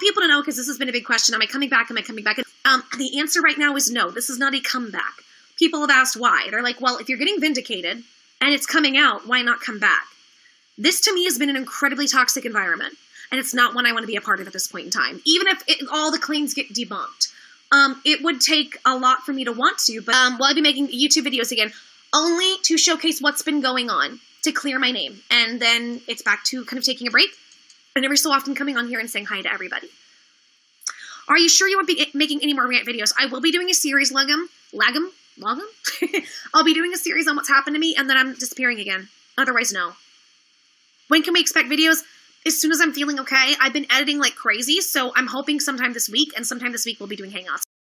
want people to know, because this has been a big question, am I coming back? Am I coming back? The answer right now is no. This is not a comeback. People have asked why. They're like, well, if you're getting vindicated and it's coming out, why not come back? This to me has been an incredibly toxic environment, and it's not one I want to be a part of at this point in time, even if all the claims get debunked. It would take a lot for me to want to, but well, I'd be making YouTube videos again only to showcase what's been going on, to clear my name. And then it's back to kind of taking a break and every so often coming on here and saying hi to everybody. Are you sure you won't be making any more rant videos? I will be doing a series, Lagum? I'll be doing a series on what's happened to me, and then I'm disappearing again. Otherwise, no. When can we expect videos? As soon as I'm feeling okay. I've been editing like crazy, so I'm hoping sometime this week, and sometime this week we'll be doing hangouts.